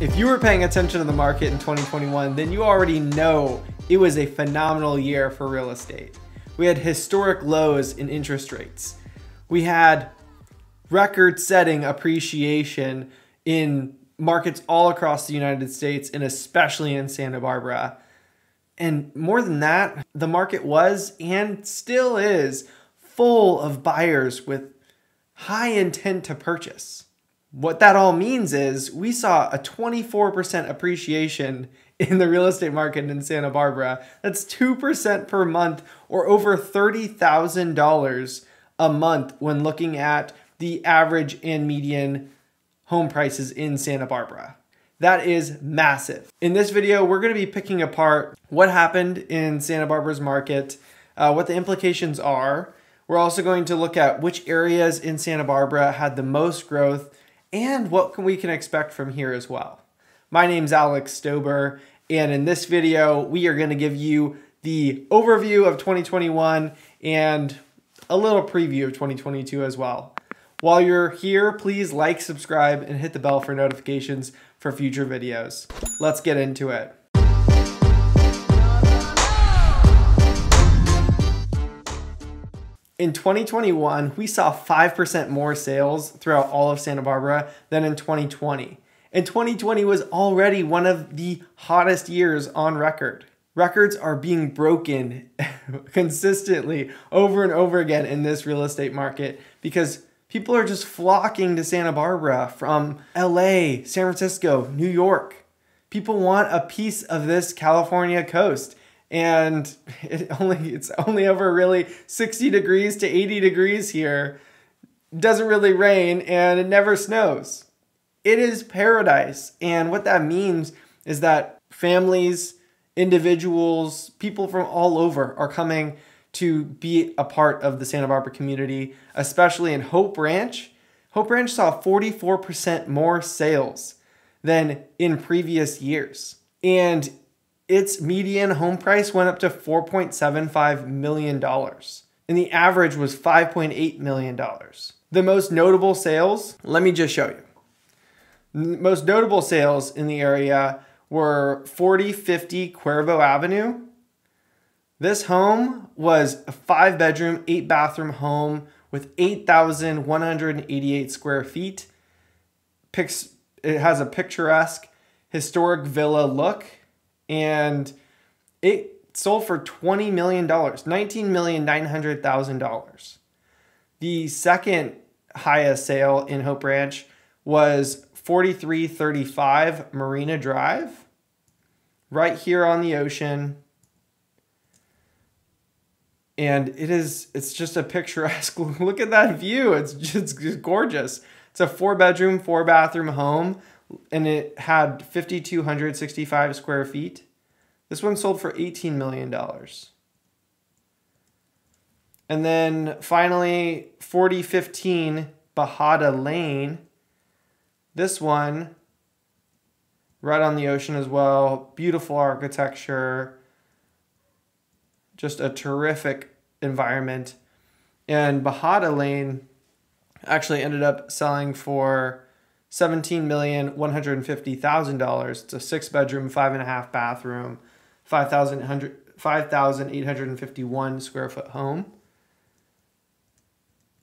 If you were paying attention to the market in 2021, then you already know it was a phenomenal year for real estate. We had historic lows in interest rates. We had record-setting appreciation in markets all across the United States and especially in Santa Barbara. And more than that, the market was and still is full of buyers with high intent to purchase. What that all means is we saw a 24% appreciation in the real estate market in Santa Barbara. That's 2% per month or over $30,000 a month when looking at the average and median home prices in Santa Barbara. That is massive. In this video, we're gonna be picking apart what happened in Santa Barbara's market, what the implications are. We're also going to look at which areas in Santa Barbara had the most growth and what we can expect from here as well. My name's Alex Stoeber, and in this video, we are gonna give you the overview of 2021 and a little preview of 2022 as well. While you're here, please like, subscribe, and hit the bell for notifications for future videos. Let's get into it. In 2021, we saw 5% more sales throughout all of Santa Barbara than in 2020. And 2020 was already one of the hottest years on record. Records are being broken consistently over and over again in this real estate market because people are just flocking to Santa Barbara from LA, San Francisco, New York. People want a piece of this California coast, and it's only over really 60 degrees to 80 degrees here. It doesn't really rain and it never snows. It is paradise, and what that means is that families, individuals, people from all over are coming to be a part of the Santa Barbara community, especially in Hope Ranch. Hope Ranch saw 44% more sales than in previous years. And its median home price went up to $4.75 million. And the average was $5.8 million. The most notable sales, let me just show you. The most notable sales in the area were 4050 Cuervo Avenue. This home was a 5-bedroom, 8-bathroom home with 8,188 square feet. It has a picturesque, historic villa look, and it sold for $20 million, $19,900,000. The second highest sale in Hope Ranch was 4335 Marina Drive, right here on the ocean. And it's just a picturesque, look at that view. It's gorgeous. It's a 4-bedroom, 4-bathroom home, and it had 5,265 square feet. This one sold for $18 million. And then finally, 4015 Bajada Lane. This one, right on the ocean as well. Beautiful architecture. Just a terrific environment. And Bajada Lane actually ended up selling for $17,150,000. It's a 6-bedroom, 5.5-bathroom, 5,851 square foot home.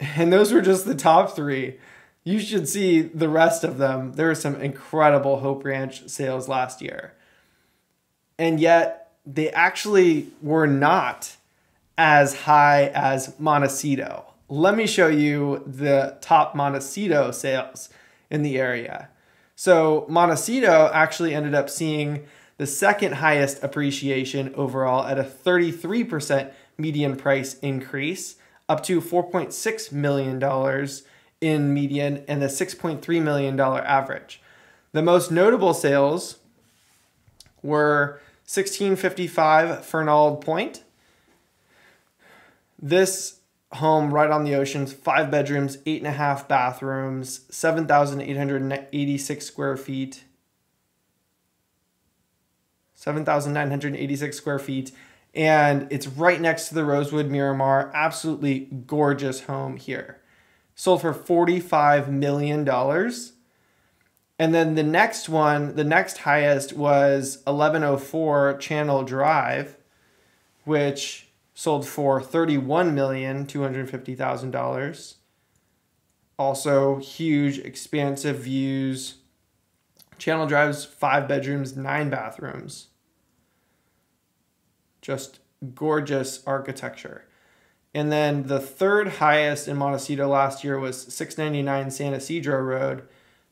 And those were just the top three. You should see the rest of them. There were some incredible Hope Ranch sales last year. And yet, they actually were not as high as Montecito. Let me show you the top Montecito sales in the area. So Montecito actually ended up seeing the second highest appreciation overall at a 33% median price increase, up to $4.6 million in median and a $6.3 million average. The most notable sales were 1655 Fernald Point. This home right on the ocean, 5 bedrooms, 8.5 bathrooms, 7,886 square feet. 7,986 square feet. And it's right next to the Rosewood Miramar. Absolutely gorgeous home here. Sold for $45 million. And then the next one, the next highest was 1104 Channel Drive, which sold for $31,250,000. Also huge, expansive views. Channel Drive's 5 bedrooms, 9 bathrooms. Just gorgeous architecture. And then the third highest in Montecito last year was 699 San Ysidro Road.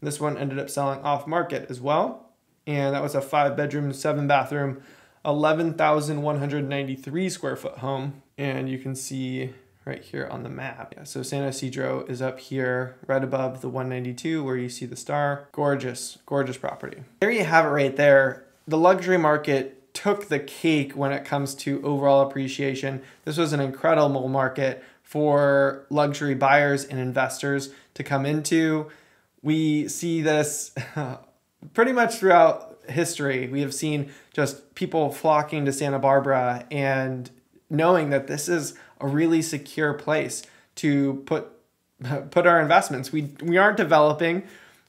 This one ended up selling off market as well. And that was a 5 bedroom, 7 bathroom, 11,193 square foot home. And you can see right here on the map. Yeah, so San Ysidro is up here right above the 192 where you see the star. Gorgeous, gorgeous property. There you have it right there. The luxury market took the cake when it comes to overall appreciation. This was an incredible market for luxury buyers and investors to come into. We see this pretty much throughout history. We have seen just people flocking to Santa Barbara and knowing that this is a really secure place to put our investments. We aren't developing.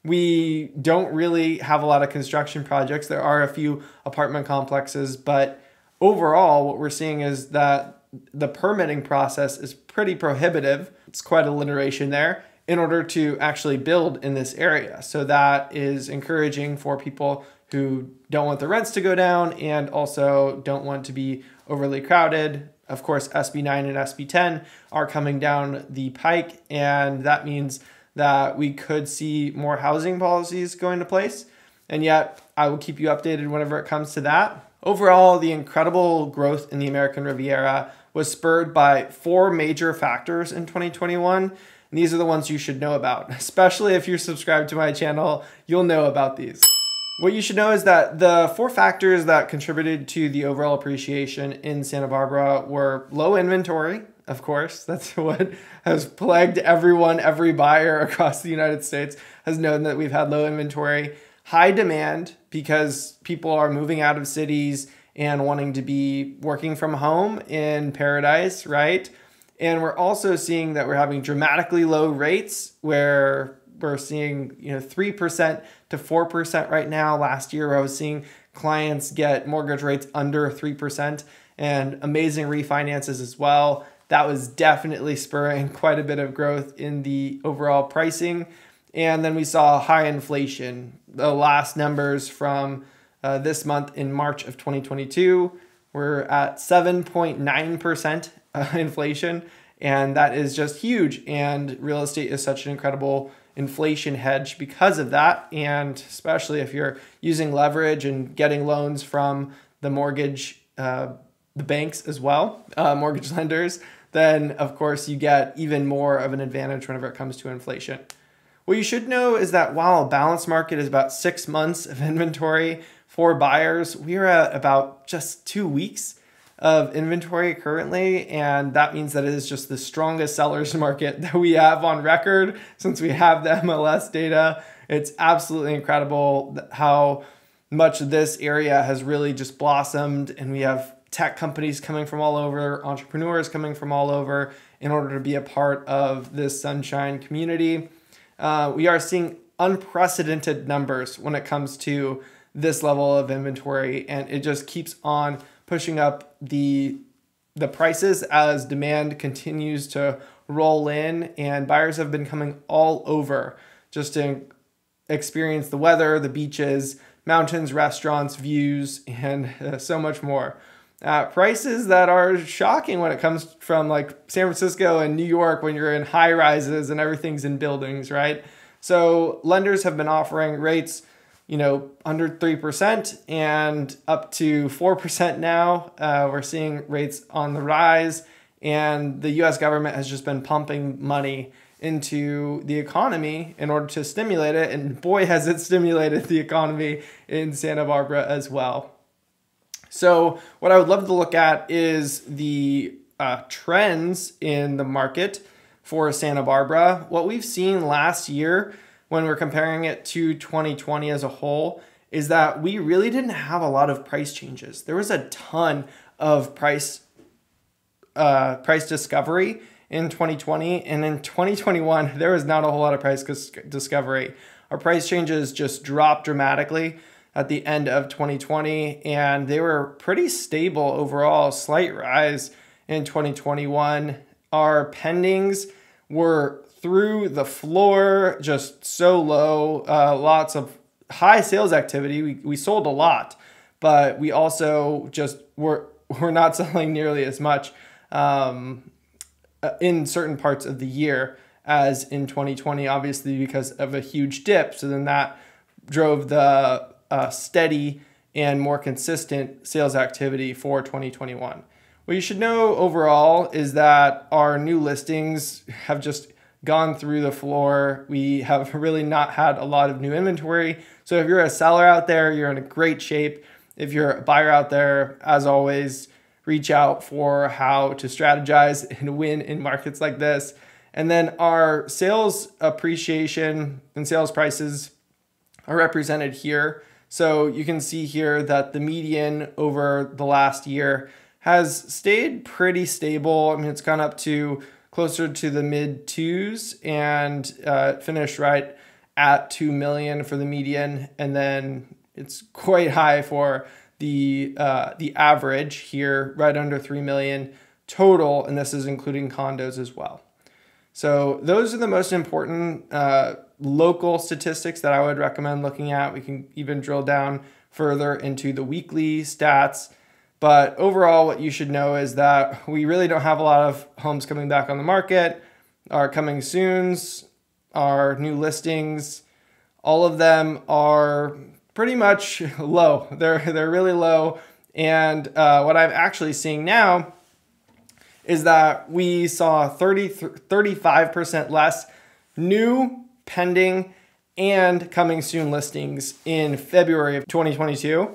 We don't really have a lot of construction projects. There are a few apartment complexes, but overall what we're seeing is that the permitting process is pretty prohibitive. It's quite a alliteration there. In order to actually build in this area. So that is encouraging for people who don't want the rents to go down and also don't want to be overly crowded. Of course, SB9 and SB10 are coming down the pike, and that means that we could see more housing policies go into place. And yet, I will keep you updated whenever it comes to that. Overall, the incredible growth in the American Riviera was spurred by 4 major factors in 2021. And these are the ones you should know about, especially if you're subscribed to my channel, you'll know about these. What you should know is that the 4 factors that contributed to the overall appreciation in Santa Barbara were low inventory, of course. That's what has plagued everyone. Every buyer across the United States has known that we've had low inventory, high demand because people are moving out of cities and wanting to be working from home in paradise, right? And we're also seeing that we're having dramatically low rates where we're seeing 3% to 4% right now. Last year, I was seeing clients get mortgage rates under 3% and amazing refinances as well. That was definitely spurring quite a bit of growth in the overall pricing. And then we saw high inflation. The last numbers from this month in March of 2022 were at 7.9%. Inflation, and that is just huge, and real estate is such an incredible inflation hedge because of that, and especially if you're using leverage and getting loans from the mortgage, the banks as well, mortgage lenders, then of course you get even more of an advantage whenever it comes to inflation. What you should know is that while a balanced market is about 6 months of inventory for buyers, we are at about just 2 weeks of inventory currently, and that means that it is just the strongest seller's market that we have on record since we have the MLS data. It's absolutely incredible how much this area has really just blossomed, and we have tech companies coming from all over, entrepreneurs coming from all over in order to be a part of this sunshine community. We are seeing unprecedented numbers when it comes to this level of inventory, and it just keeps on pushing up the prices as demand continues to roll in, and buyers have been coming all over just to experience the weather, the beaches, mountains, restaurants, views, and so much more. Prices that are shocking when it comes from like San Francisco and New York when you're in high rises and everything's in buildings, right? So lenders have been offering rates under 3% and up to 4% now. We're seeing rates on the rise, and the US government has just been pumping money into the economy in order to stimulate it. And boy, has it stimulated the economy in Santa Barbara as well. So what I would love to look at is the trends in the market for Santa Barbara. What we've seen last year when we're comparing it to 2020 as a whole, is that we really didn't have a lot of price changes. There was a ton of price discovery in 2020, and in 2021, there was not a whole lot of price discovery. Our price changes just dropped dramatically at the end of 2020, and they were pretty stable overall, slight rise in 2021. Our pendings were through the floor, just so low, lots of high sales activity. We sold a lot, but we also just we're not selling nearly as much in certain parts of the year as in 2020, obviously because of a huge dip. So then that drove the steady and more consistent sales activity for 2021. What you should know overall is that our new listings have just gone through the floor. We have really not had a lot of new inventory. So if you're a seller out there, you're in a great shape. If you're a buyer out there, as always, reach out for how to strategize and win in markets like this. And then our sales appreciation and sales prices are represented here. So you can see here that the median over the last year has stayed pretty stable. I mean, it's gone up to closer to the mid twos and finished right at 2 million for the median. And then it's quite high for the average here, right under 3 million total. And this is including condos as well. So those are the most important local statistics that I would recommend looking at. We can even drill down further into the weekly stats. But overall, what you should know is that we really don't have a lot of homes coming back on the market. Our coming soons, our new listings, all of them are pretty much low. They're really low. And what I'm actually seeing now is that we saw 35% less new, pending, and coming soon listings in February of 2022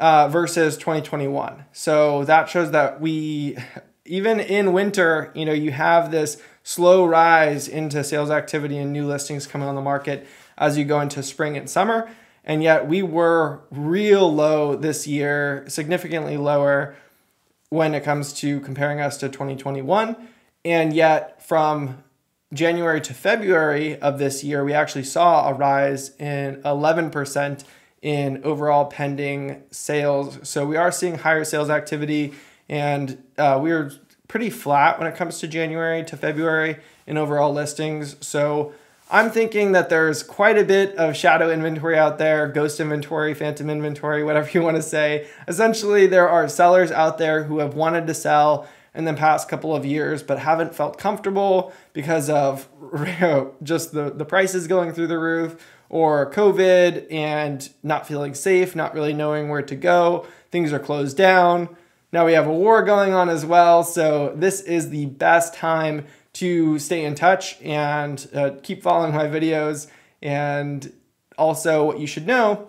versus 2021. So that shows that we, even in winter, you know, you have this slow rise into sales activity and new listings coming on the market as you go into spring and summer. And yet we were real low this year, significantly lower when it comes to comparing us to 2021. And yet from January to February of this year, we actually saw a rise in 11% in overall pending sales. So we are seeing higher sales activity, and we were pretty flat when it comes to January to February in overall listings. So I'm thinking that there's quite a bit of shadow inventory out there, ghost inventory, phantom inventory, whatever you want to say. Essentially, there are sellers out there who have wanted to sell in the past couple of years, but haven't felt comfortable because of just the prices going through the roof or COVID and not feeling safe, not really knowing where to go. Things are closed down. Now we have a war going on as well. So this is the best time to stay in touch and keep following my videos. And also what you should know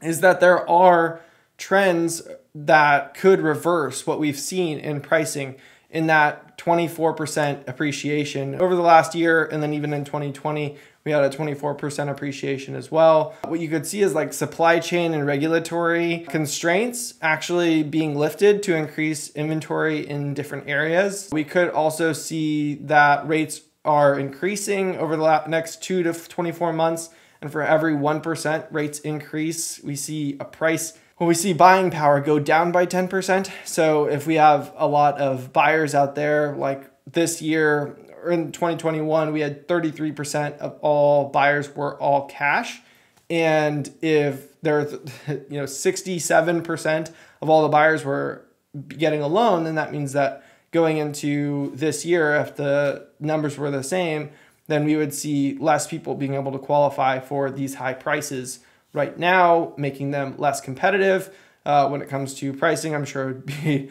is that there are trends that could reverse what we've seen in pricing in that 24% appreciation over the last year. And then even in 2020, we had a 24% appreciation as well. What you could see is like supply chain and regulatory constraints actually being lifted to increase inventory in different areas. We could also see that rates are increasing over the next 2 to 24 months. And for every 1% rates increase, we see a price, well, we see buying power go down by 10%. So if we have a lot of buyers out there, like this year or in 2021, we had 33% of all buyers were all cash. And if there's, 67% of all the buyers were getting a loan, then that means that going into this year, if the numbers were the same, then we would see less people being able to qualify for these high prices right now, making them less competitive when it comes to pricing. I'm sure it would be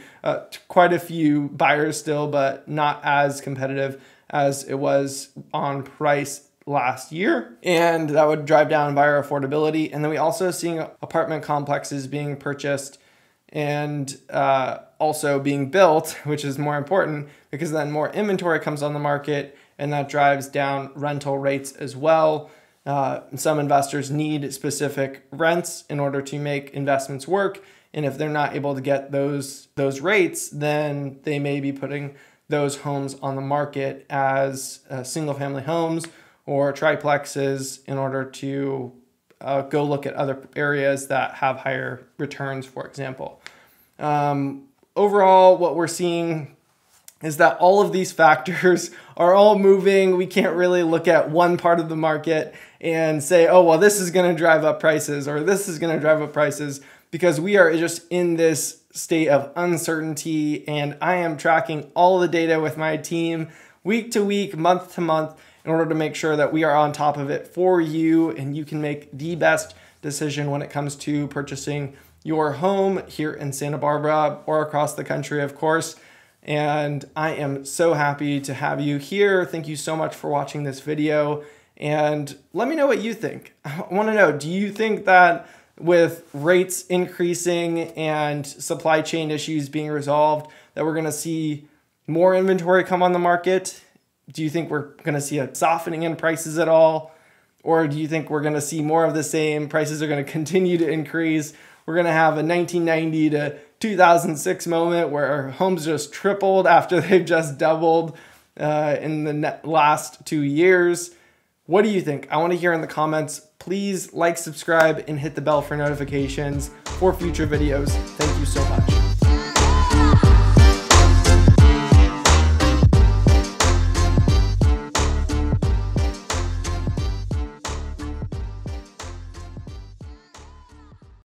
quite a few buyers still, but not as competitive as it was on price last year. And that would drive down buyer affordability. And then we also seeing apartment complexes being purchased and also being built, which is more important because then more inventory comes on the market and that drives down rental rates as well. Some investors need specific rents in order to make investments work. And if they're not able to get those rates, then they may be putting those homes on the market as single family homes or triplexes in order to go look at other areas that have higher returns, for example. Overall, what we're seeing is that all of these factors are all moving. We can't really look at one part of the market and say, oh, well, this is gonna drive up prices or this is gonna drive up prices, because we are just in this state of uncertainty, and I am tracking all the data with my team week to week, month to month, in order to make sure that we are on top of it for you and you can make the best decision when it comes to purchasing your home here in Santa Barbara or across the country, of course. And I am so happy to have you here. Thank you so much for watching this video. And let me know what you think. I want to know, do you think that with rates increasing and supply chain issues being resolved, that we're going to see more inventory come on the market? Do you think we're going to see a softening in prices at all? Or do you think we're going to see more of the same? Prices are going to continue to increase. We're going to have a 1990 to 2006 moment where homes just tripled after they've just doubled in the last 2 years. What do you think? I want to hear in the comments. Please like, subscribe, and hit the bell for notifications for future videos. Thank you so much.